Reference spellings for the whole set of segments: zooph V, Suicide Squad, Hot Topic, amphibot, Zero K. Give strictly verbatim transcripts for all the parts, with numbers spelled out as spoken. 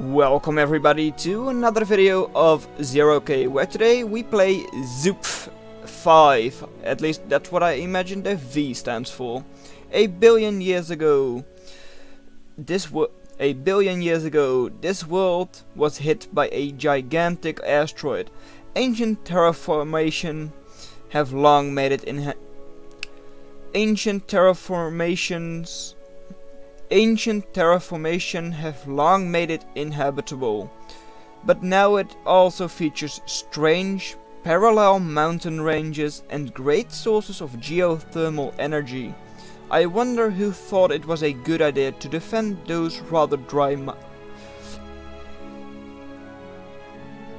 Welcome everybody to another video of Zero K, where today we play Zooph five. At least that's what I imagine the V stands for. A billion years ago, this wo a billion years ago, this world was hit by a gigantic asteroid. Ancient terraformation have long made it in. Ancient terraformations. Ancient terraformation have long made it inhabitable, but now it also features strange, parallel mountain ranges and great sources of geothermal energy. I wonder who thought it was a good idea to defend those rather dry mi-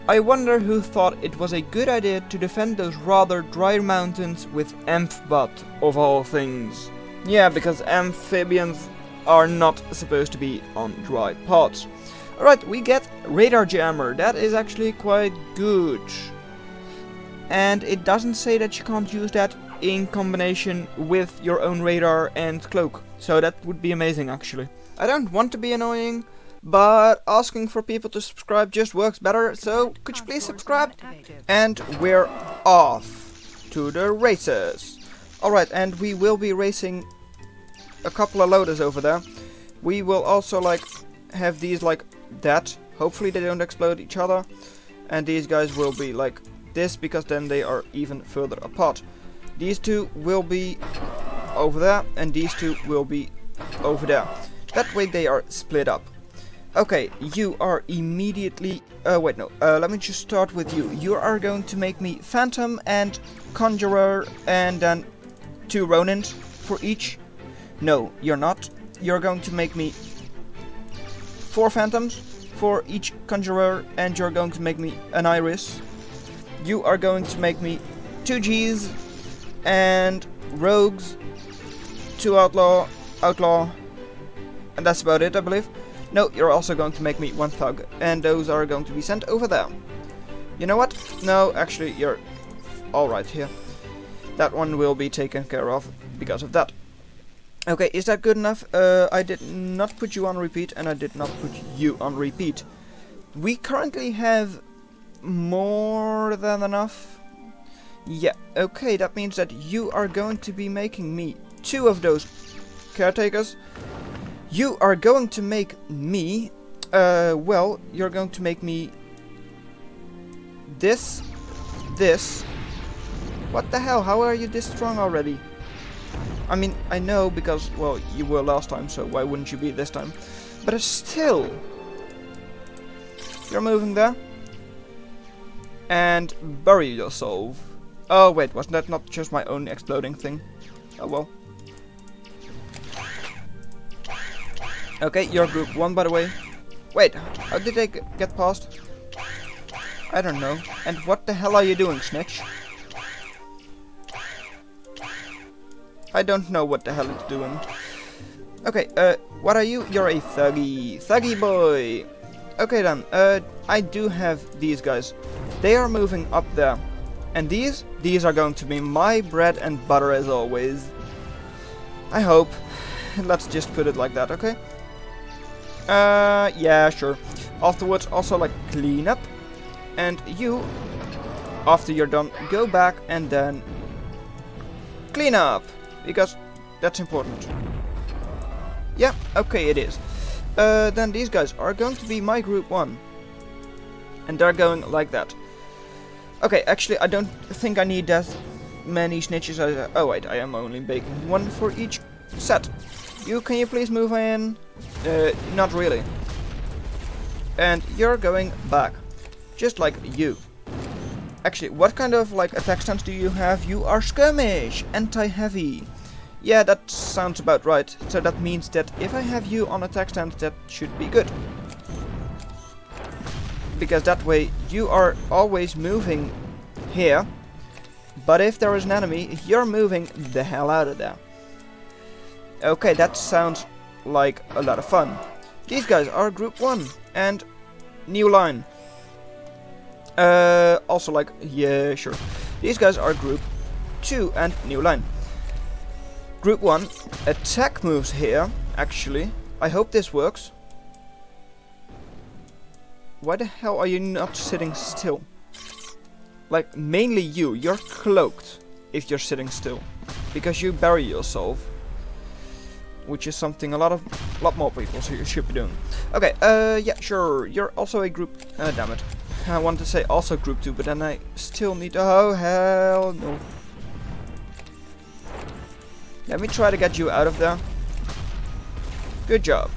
I wonder who thought it was a good idea to defend those rather dry mountains with amphibot, of all things. Yeah, because amphibians are not supposed to be on dry parts. Alright, we get radar jammer. That is actually quite good. And it doesn't say that you can't use that in combination with your own radar and cloak. So that would be amazing actually. I don't want to be annoying, but asking for people to subscribe just works better. So could you please subscribe? And we're off to the races. Alright, and we will be racing a couple of loaders over there. We will also like have these like that. Hopefully they don't explode each other. And these guys will be like this, because then they are even further apart. These two will be over there and these two will be over there. That way they are split up. Okay, you are immediately uh, wait no uh, let me just start with you. You are going to make me Phantom and Conjurer and then two Ronins for each. No, you're not. You're going to make me four Phantoms for each Conjurer, and you're going to make me an Iris. You are going to make me two G's and Rogues, two Outlaw, Outlaw, and that's about it, I believe. No, you're also going to make me one Thug, and those are going to be sent over there. You know what? No, actually, you're all right here. That one will be taken care of because of that. Okay, is that good enough? Uh, I did not put you on repeat, and I did not put you on repeat. We currently have more than enough. Yeah, okay, that means that you are going to be making me two of those caretakers. You are going to make me, uh, well, you're going to make me this, this. What the hell, how are you this strong already? I mean, I know because, well, you were last time, so why wouldn't you be this time? But it's still... You're moving there. And bury yourself. Oh, wait, wasn't that not just my own exploding thing? Oh, well. Okay, you're group one, by the way. Wait, how did they get past? I don't know. And what the hell are you doing, Snitch? I don't know what the hell it's doing. Okay, uh, what are you? You're a thuggy, thuggy boy. Okay then, uh, I do have these guys. They are moving up there. And these, these are going to be my bread and butter as always. I hope. Let's just put it like that, okay? Uh, yeah, sure. Afterwards, also like clean up. And you, after you're done, go back and then clean up. Because that's important. Yeah, okay, it is. Uh, then these guys are going to be my group one. And they're going like that. Okay, actually, I don't think I need that many snitches. As I, oh, wait, I am only making one for each set. You, can you please move in? Uh, not really. And you're going back. Just like you. Actually, what kind of like attack stance do you have? You are skirmish, anti-heavy. Yeah, that sounds about right. So that means that if I have you on attack stance, that should be good. Because that way you are always moving here. But if there is an enemy, you're moving the hell out of there. Okay, that sounds like a lot of fun. These guys are group one and new line. Uh, also like, yeah, sure. These guys are group two and new line. Group one, attack moves here, actually. I hope this works. Why the hell are you not sitting still? Like, mainly you. You're cloaked if you're sitting still. Because you bury yourself. Which is something a lot of lot more people so you should be doing. Okay, uh, yeah, sure. You're also a group... Uh, damn it. I wanted to say also group two, but then I still need... Oh, hell no. Let me try to get you out of there. Good job.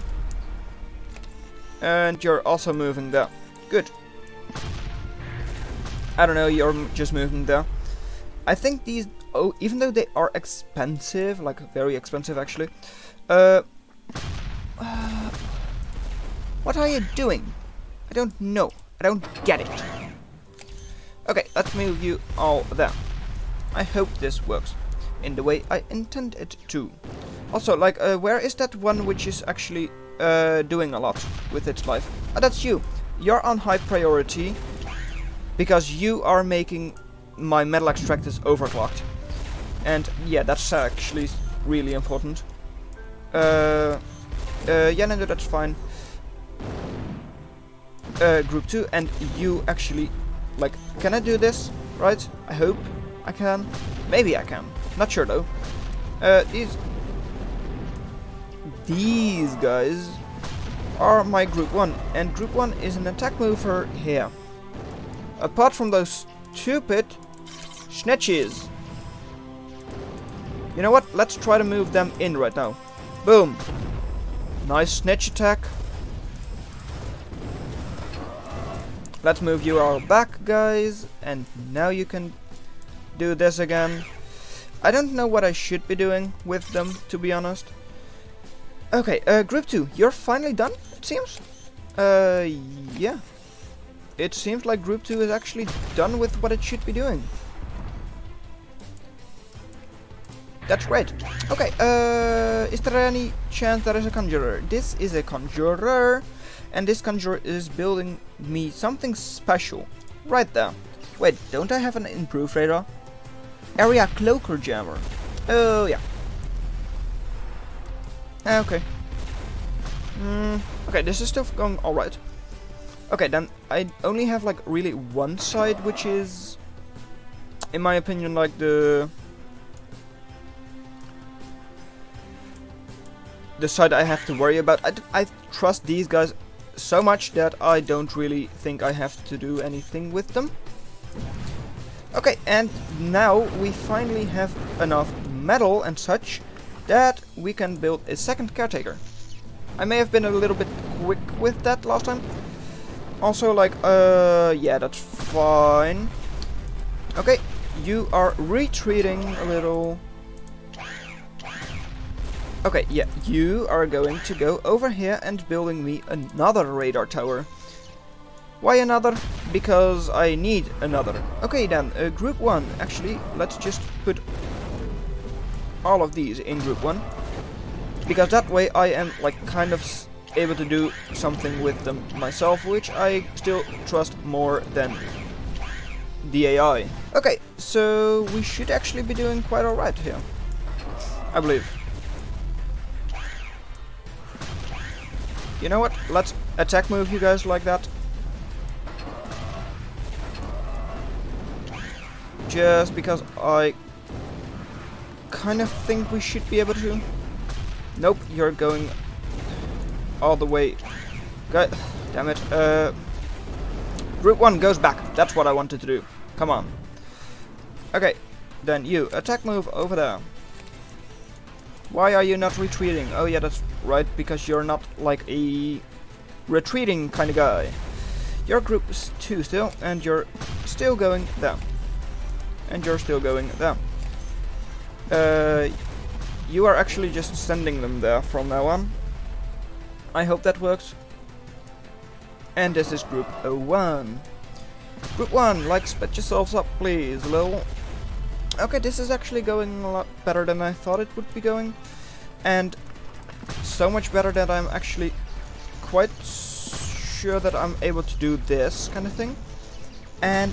And you're also moving there. Good. I don't know, you're just moving there. I think these... Oh, even though they are expensive, like very expensive actually. Uh, uh, what are you doing? I don't know. I don't get it. Okay, let's move you all there. I hope this works in the way I intend it to. Also, like, uh, where is that one which is actually uh, doing a lot with its life? Oh, that's you. You're on high priority because you are making my metal extractors overclocked. And yeah, that's actually really important. Uh, uh, yeah, no, no, that's fine. Uh, group two, and you actually, like, can I do this? Right? I hope I can. Maybe I can. Not sure though. Uh, these these guys are my group one, and group one is an attack mover here. Apart from those stupid snitches. You know what? Let's try to move them in right now. Boom. Nice snitch attack. Let's move you all back, guys. And now you can do this again. I don't know what I should be doing with them, to be honest. Okay, uh, group two, you're finally done, it seems? Uh, yeah. It seems like group two is actually done with what it should be doing. That's great. Okay, uh, is there any chance there is a conjurer? This is a conjurer. And this conjurer is building me something special. Right there. Wait, don't I have an improved radar? Area cloaker jammer. Oh, yeah. Okay. Mm, okay, this is still going alright. Okay, then I only have like really one side, which is, in my opinion, like the... The side I have to worry about. I, I trust these guys so much that I don't really think I have to do anything with them. Okay, and now we finally have enough metal and such that we can build a second caretaker. I may have been a little bit quick with that last time. Also, like, uh, yeah, that's fine. Okay, you are retreating a little. Okay, yeah, you are going to go over here and building me another radar tower. Why another? Because I need another. Okay then, uh, group one. Actually, let's just put all of these in group one. Because that way I am, like, kind of able to do something with them myself, which I still trust more than the A I. Okay, so we should actually be doing quite alright here, I believe. You know what? Let's attack move you guys like that. Just because I kind of think we should be able to. Nope, you're going all the way. God damn it. Uh, group one goes back. That's what I wanted to do. Come on. Okay, then you attack move over there. Why are you not retreating? Oh yeah, that's right, because you're not like a retreating kind of guy. Your group is two still, and you're still going there. And you're still going there. Uh, you are actually just sending them there from now on. I hope that works. And this is group one. Group one, like, spit yourselves up, please, lol. Okay, this is actually going a lot better than I thought it would be going. And so much better that I'm actually quite sure that I'm able to do this kind of thing. And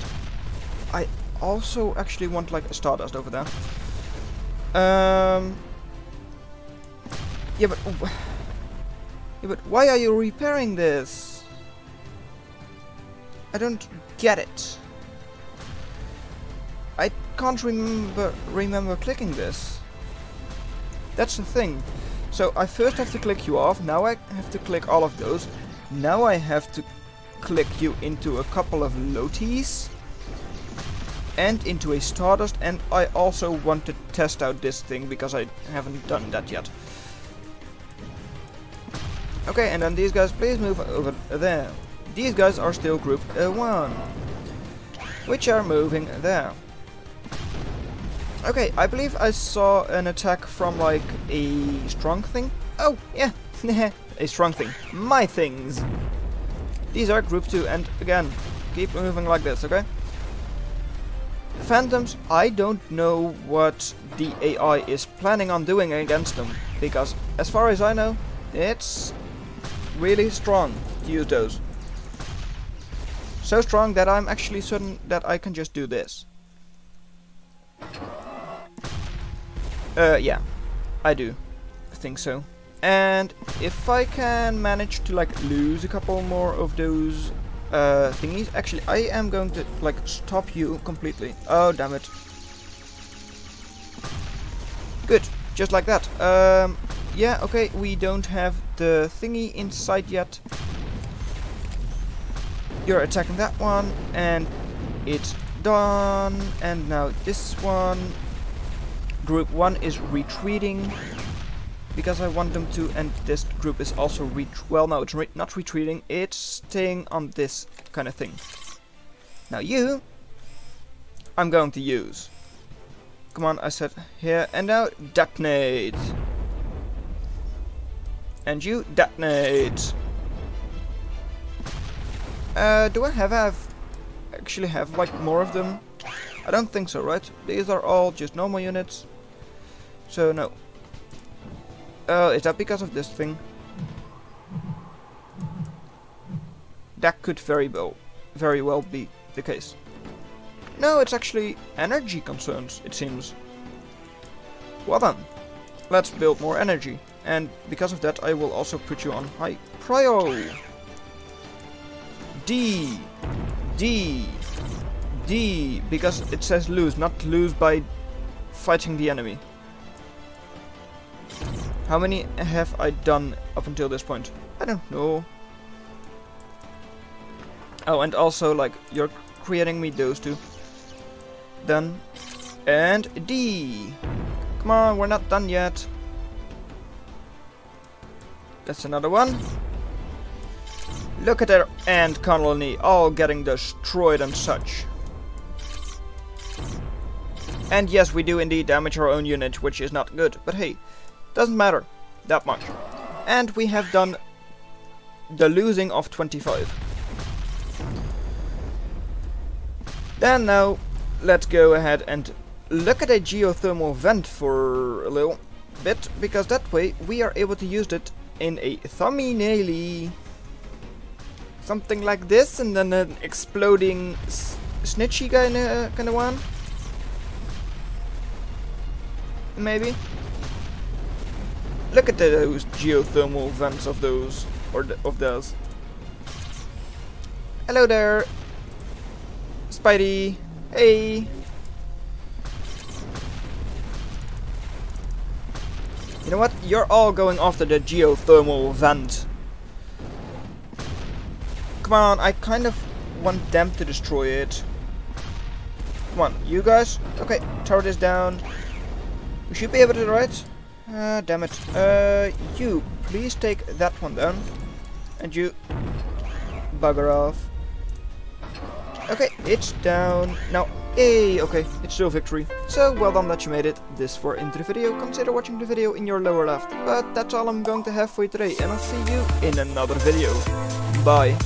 I also actually want, like, a Stardust over there. Um, yeah, but, yeah, but why are you repairing this? I don't get it. I can't remember remember clicking this. That's the thing. So I first have to click you off, now I have to click all of those. Now I have to click you into a couple of loties and into a Stardust, and I also want to test out this thing because I haven't done that yet. Okay, and then these guys, please move over there. These guys are still group uh, one, which are moving there. Okay, I believe I saw an attack from like a strong thing. Oh, yeah, a strong thing. My things. These are group two, and again, keep moving like this, okay? Phantoms, I don't know what the A I is planning on doing against them, because as far as I know, it's really strong to use those. So strong that I'm actually certain that I can just do this. Uh, yeah, I do think so. And if I can manage to like lose a couple more of those uh, thingies, actually I am going to like stop you completely. Oh, damn it. Good, just like that. Um, yeah, okay, we don't have the thingy inside yet. You're attacking that one, and it's done. And now this one. Group one is retreating, because I want them to, and this group is also ret- well, no, it's re not retreating, it's staying on this kind of thing. Now you, I'm going to use. Come on, I said here, and now detonate. And you detonate. Uh, do I have, have actually have like more of them? I don't think so, right? These are all just normal units. So no. Uh, is that because of this thing? That could very well, very well be the case. No, it's actually energy concerns, it seems. Well then, let's build more energy. And because of that, I will also put you on high prio. D. D. D. Because it says lose, not lose by fighting the enemy. How many have I done up until this point? I don't know. Oh, and also, like, you're creating me those two. Done. And D. Come on, we're not done yet. That's another one. Look at their ant colony, all getting destroyed and such. And yes, we do indeed damage our own unit, which is not good, but hey. Doesn't matter that much. And we have done the losing of twenty-five. Then now, let's go ahead and look at a geothermal vent for a little bit, because that way we are able to use it in a thumbnail-y. Something like this, and then an exploding s snitchy kind of kind of one. Maybe. Look at those geothermal vents of those, or th of those. Hello there, Spidey. Hey. You know what? You're all going after the geothermal vent. Come on, I kind of want them to destroy it. Come on, you guys. Okay, turret is down. We should be able to, right? Ah, uh, damn it. Uh, you, please take that one down. And you, bugger off. Okay, it's down. Now, hey, okay, it's still victory. So, well done that you made it this far into the video. Consider watching the video in your lower left. But that's all I'm going to have for you today, and I'll see you in another video. Bye.